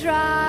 try.